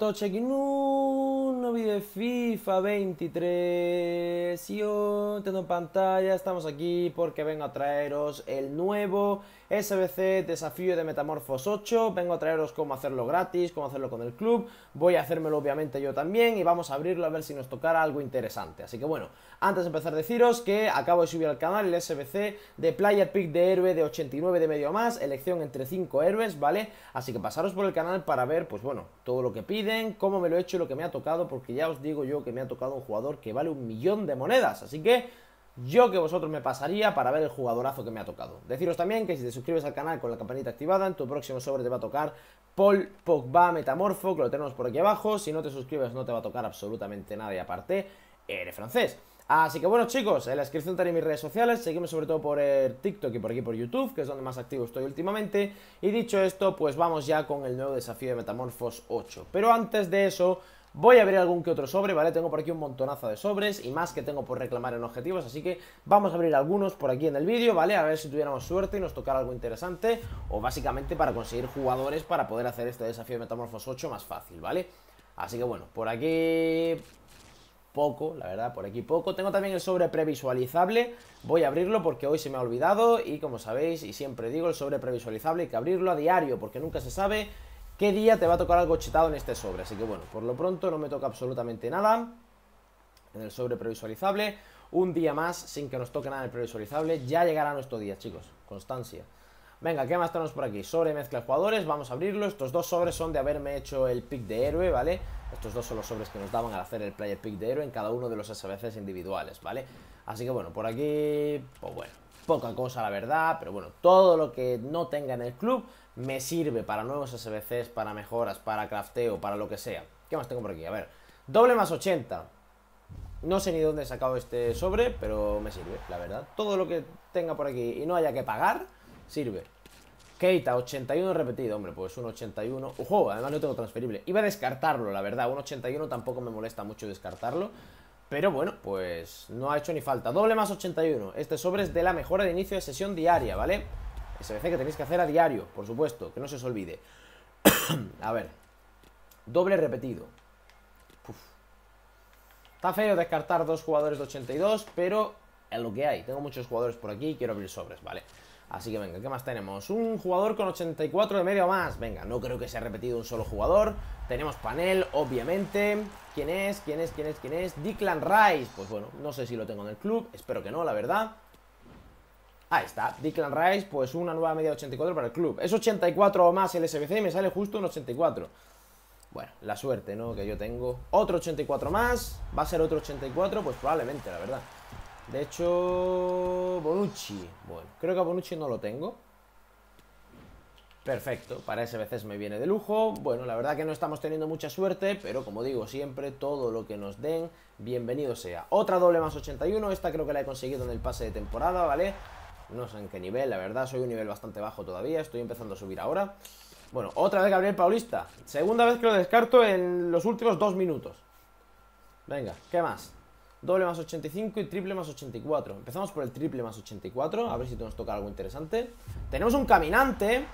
Toto Check-in 1, vídeo de FIFA 23. Yo tengo en pantalla, estamos aquí porque vengo a traeros el nuevo SBC Desafío de Metamorfos 8. Vengo a traeros cómo hacerlo gratis, cómo hacerlo con el club. Voy a hacérmelo obviamente yo también y vamos a abrirlo a ver si nos tocará algo interesante. Así que bueno, antes de empezar deciros que acabo de subir al canal el SBC de Player Pick de héroe de 89 de medio más, elección entre 5 héroes, ¿vale? Así que pasaros por el canal para ver, pues bueno, todo lo que piden, cómo me lo he hecho y lo que me ha tocado, porque ya os digo yo que me ha tocado un jugador que vale 1.000.000 de monedas, así que yo que vosotros me pasaría para ver el jugadorazo que me ha tocado. Deciros también que si te suscribes al canal con la campanita activada, en tu próximo sobre te va a tocar Paul Pogba Metamorfo, que lo tenemos por aquí abajo. Si no te suscribes no te va a tocar absolutamente nada y aparte eres francés. Así que bueno chicos, en la descripción tenéis mis redes sociales, seguidme sobre todo por el TikTok y por aquí por YouTube, que es donde más activo estoy últimamente. Y dicho esto, pues vamos ya con el nuevo desafío de Metamorfos 8. Pero antes de eso, voy a abrir algún que otro sobre, ¿vale? Tengo por aquí un montonazo de sobres y más que tengo por reclamar en objetivos, así que vamos a abrir algunos por aquí en el vídeo, ¿vale? A ver si tuviéramos suerte y nos tocara algo interesante o básicamente para conseguir jugadores para poder hacer este desafío de Metamorfos 8 más fácil, ¿vale? Así que bueno, por aquí poco, la verdad, por aquí poco. Tengo también el sobre previsualizable, voy a abrirlo porque hoy se me ha olvidado y como sabéis y siempre digo, el sobre previsualizable hay que abrirlo a diario porque nunca se sabe qué día te va a tocar algo chetado en este sobre. Así que bueno, por lo pronto no me toca absolutamente nada en el sobre previsualizable. Un día más sin que nos toque nada en el previsualizable, ya llegará nuestro día chicos, constancia. Venga, ¿qué más tenemos por aquí? Sobre mezcla de jugadores, vamos a abrirlo. Estos dos sobres son de haberme hecho el pick de héroe, ¿vale? Estos dos son los sobres que nos daban al hacer el player pick de héroe en cada uno de los SBCs individuales, ¿vale? Así que bueno, por aquí, pues bueno, poca cosa la verdad, pero bueno, todo lo que no tenga en el club me sirve para nuevos SBCs, para mejoras, para crafteo, para lo que sea. ¿Qué más tengo por aquí? A ver, doble más 80. No sé ni dónde he sacado este sobre, pero me sirve, la verdad. Todo lo que tenga por aquí y no haya que pagar sirve. Keita, 81 repetido, hombre, pues un 81. ¡Ojo! Además no tengo transferible. Iba a descartarlo, la verdad. Un 81 tampoco me molesta mucho descartarlo. Pero bueno, pues no ha hecho ni falta. Doble más 81. Este sobre es de la mejora de inicio de sesión diaria, ¿vale? SBC que tenéis que hacer a diario, por supuesto, que no se os olvide. A ver. Doble repetido. Uf. Está feo descartar dos jugadores de 82, pero es lo que hay. Tengo muchos jugadores por aquí y quiero abrir sobres, ¿vale? Así que venga, ¿qué más tenemos? Un jugador con 84 de medio más. Venga, no creo que se haya repetido un solo jugador. Tenemos panel, obviamente. ¿Quién es? Declan Rice. Pues bueno, no sé si lo tengo en el club. Espero que no, la verdad. Ahí está, Declan Rice, pues una nueva media de 84 para el club. Es 84 o más el SBC y me sale justo un 84. Bueno, la suerte, ¿no? Que yo tengo. Otro 84 más. ¿Va a ser otro 84? Pues probablemente, la verdad. De hecho, Bonucci. Bueno, creo que a Bonucci no lo tengo. Perfecto, para SBCs me viene de lujo. Bueno, la verdad que no estamos teniendo mucha suerte, pero como digo siempre, todo lo que nos den, bienvenido sea. Otra doble más 81, esta creo que la he conseguido en el pase de temporada, ¿vale? No sé en qué nivel, la verdad, soy un nivel bastante bajo todavía, estoy empezando a subir ahora. Bueno, otra vez Gabriel Paulista. Segunda vez que lo descarto en los últimos 2 minutos. Venga, ¿qué más? Doble más 85 y triple más 84. Empezamos por el triple más 84. A ver si nos toca algo interesante. Tenemos un caminante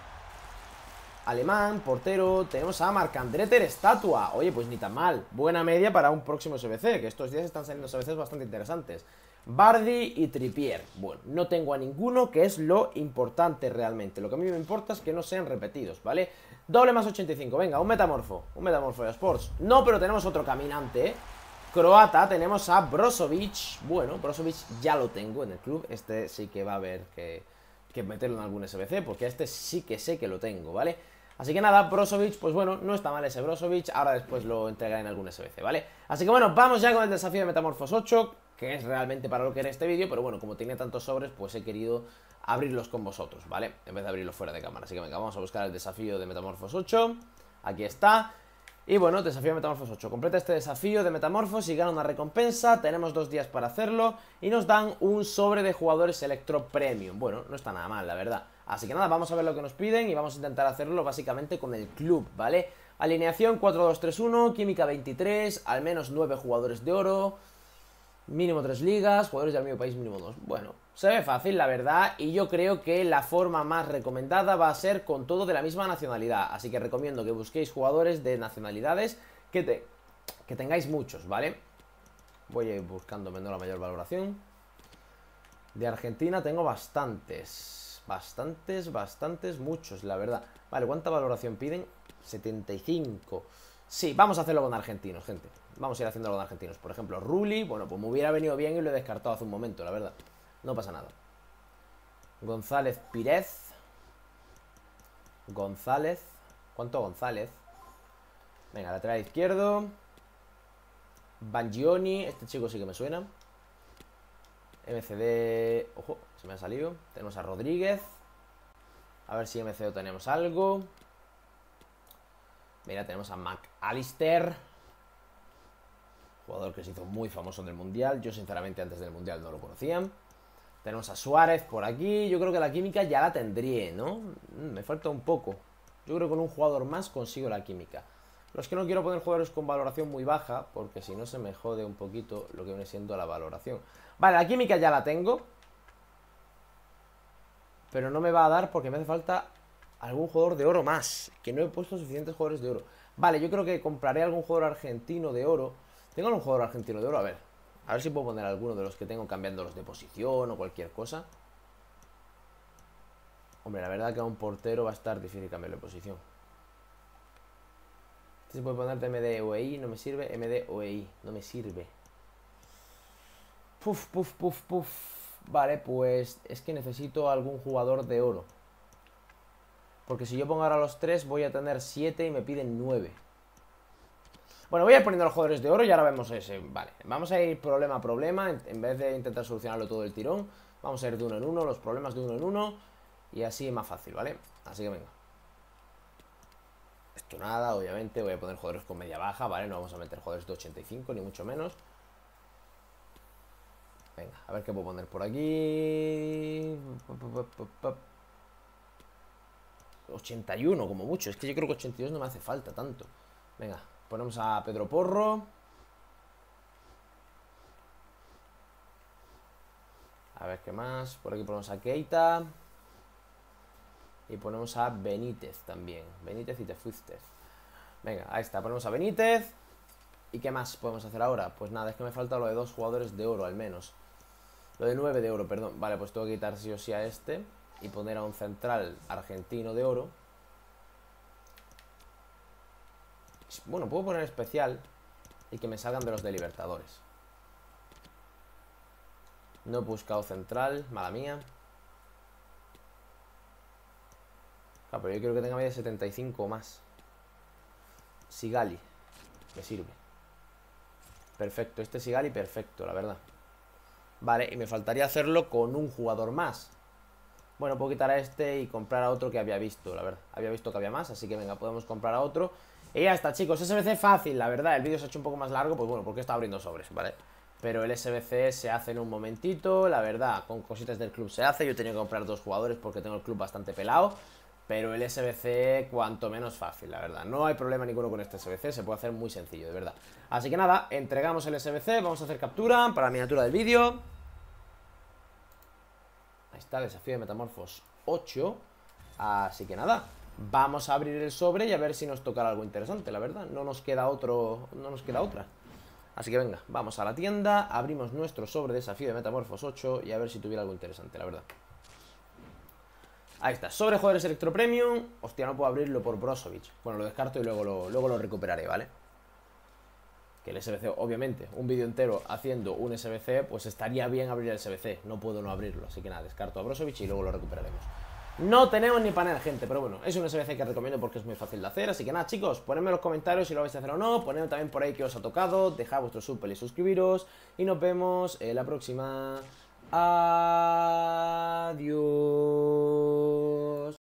alemán, portero. Tenemos a Marc André ter Stegen. Oye, pues ni tan mal. Buena media para un próximo SBC, que estos días están saliendo SBCs bastante interesantes. Bardi y Trippier. Bueno, no tengo a ninguno, que es lo importante realmente. Lo que a mí me importa es que no sean repetidos, ¿vale? Doble más 85. Venga, un metamorfo. Un metamorfo de sports. No, pero tenemos otro caminante, ¿eh? Croata, tenemos a Brozovic. Bueno, Brozovic ya lo tengo en el club. Este sí que va a haber que meterlo en algún SBC, porque este sí que sé que lo tengo, ¿vale? Así que nada, Brozovic, pues bueno, no está mal ese Brozovic. Ahora después lo entregaré en algún SBC, ¿vale? Así que bueno, vamos ya con el desafío de Metamorfos 8, que es realmente para lo que era este vídeo. Pero bueno, como tenía tantos sobres, pues he querido abrirlos con vosotros, ¿vale? En vez de abrirlos fuera de cámara. Así que venga, vamos a buscar el desafío de Metamorfos 8. Aquí está. Y bueno, desafío de Metamorfos 8. Completa este desafío de Metamorfos y gana una recompensa. Tenemos 2 días para hacerlo y nos dan un sobre de jugadores Electro Premium. Bueno, no está nada mal, la verdad. Así que nada, vamos a ver lo que nos piden y vamos a intentar hacerlo básicamente con el club, ¿vale? Alineación 4-2-3-1, química 23, al menos 9 jugadores de oro, mínimo 3 ligas, jugadores del mismo país mínimo 2. Bueno, se ve fácil, la verdad, y yo creo que la forma más recomendada va a ser con todo de la misma nacionalidad. Así que recomiendo que busquéis jugadores de nacionalidades que tengáis muchos, ¿vale? Voy a ir buscando vender la mayor valoración. De Argentina tengo bastantes. Muchos, la verdad. Vale, ¿cuánta valoración piden? 75. Sí, vamos a hacerlo con argentinos, gente. Vamos a ir haciéndolo con argentinos. Por ejemplo, Rulli, bueno, pues me hubiera venido bien y lo he descartado hace un momento, la verdad. No pasa nada. González-Pírez. González. ¿Cuánto González? Venga, lateral izquierdo. Baglioni, este chico sí que me suena. MCD. Ojo, se me ha salido. Tenemos a Rodríguez. A ver si MCD tenemos algo. Mira, tenemos a McAllister, jugador que se hizo muy famoso en el Mundial. Yo, sinceramente, antes del Mundial no lo conocía. Tenemos a Suárez por aquí. Yo creo que la química ya la tendré, ¿no? Me falta un poco. Yo creo que con un jugador más consigo la química. Los que no quiero poner jugadores con valoración muy baja, porque si no se me jode un poquito lo que viene siendo la valoración. Vale, la química ya la tengo, pero no me va a dar porque me hace falta algún jugador de oro más, que no he puesto suficientes jugadores de oro. Vale, yo creo que compraré algún jugador argentino de oro. ¿Tengo algún jugador argentino de oro? A ver si puedo poner alguno de los que tengo cambiándolos de posición o cualquier cosa. Hombre, la verdad que a un portero va a estar difícil cambiarle de posición. Este se puede poner de MDOEI, no me sirve. MDOEI, no me sirve. Puf, puf, puf, puf. Vale, pues es que necesito algún jugador de oro. Porque si yo pongo ahora los 3 voy a tener 7 y me piden 9. Bueno, voy a ir poniendo los jugadores de oro y ahora vemos ese. Vale, vamos a ir problema a problema. En vez de intentar solucionarlo todo el tirón, vamos a ir de uno en uno, los problemas de uno en uno. Y así es más fácil, ¿vale? Así que venga. Esto nada, obviamente. Voy a poner jugadores con media baja, ¿vale? No vamos a meter jugadores de 85, ni mucho menos. Venga, a ver qué puedo poner por aquí. 81 como mucho, es que yo creo que 82 no me hace falta tanto. Venga, ponemos a Pedro Porro. A ver qué más. Por aquí ponemos a Keita. Y ponemos a Benítez también. Benítez y te fuiste. Venga, ahí está, ponemos a Benítez. ¿Y qué más podemos hacer ahora? Pues nada, es que me falta lo de 2 jugadores de oro al menos. Lo de 9 de oro, perdón. Vale, pues tengo que quitar sí o sí a este y poner a un central argentino de oro. Bueno, puedo poner especial y que me salgan de los de Libertadores. No he buscado central, mala mía. Claro, pero yo quiero que tenga media de 75 o más. Sigali, me sirve. Perfecto, este Sigali perfecto, la verdad. Vale, y me faltaría hacerlo con un jugador más. Bueno, puedo quitar a este y comprar a otro que había visto, la verdad. Había visto que había más, así que venga, podemos comprar a otro. Y ya está, chicos, SBC fácil, la verdad. El vídeo se ha hecho un poco más largo, pues bueno, porque está abriendo sobres, ¿vale? Pero el SBC se hace en un momentito, la verdad. Con cositas del club se hace. Yo he tenido que comprar 2 jugadores porque tengo el club bastante pelado. Pero el SBC cuanto menos fácil, la verdad. No hay problema ninguno con este SBC, se puede hacer muy sencillo, de verdad. Así que nada, entregamos el SBC. Vamos a hacer captura para la miniatura del vídeo. Ahí está, desafío de Metamorfos 8. Así que nada, vamos a abrir el sobre y a ver si nos toca algo interesante, la verdad. No nos queda otro, no nos queda otra. Así que venga, vamos a la tienda, abrimos nuestro sobre desafío de Metamorfos 8 y a ver si tuviera algo interesante, la verdad. Ahí está, sobre jugadores Electro Premium. Hostia, no puedo abrirlo por Brozovic. Bueno, lo descarto y luego lo recuperaré, ¿vale? Que el SBC, obviamente, un vídeo entero haciendo un SBC, pues estaría bien abrir el SBC. No puedo no abrirlo, así que nada, descarto a Brozovic y luego lo recuperaremos. No tenemos ni panel, gente, pero bueno, es un SBC que recomiendo porque es muy fácil de hacer. Así que nada, chicos, ponedme en los comentarios si lo vais a hacer o no. Ponedme también por ahí que os ha tocado. Dejad vuestro super y suscribiros. Y nos vemos en la próxima. Adiós.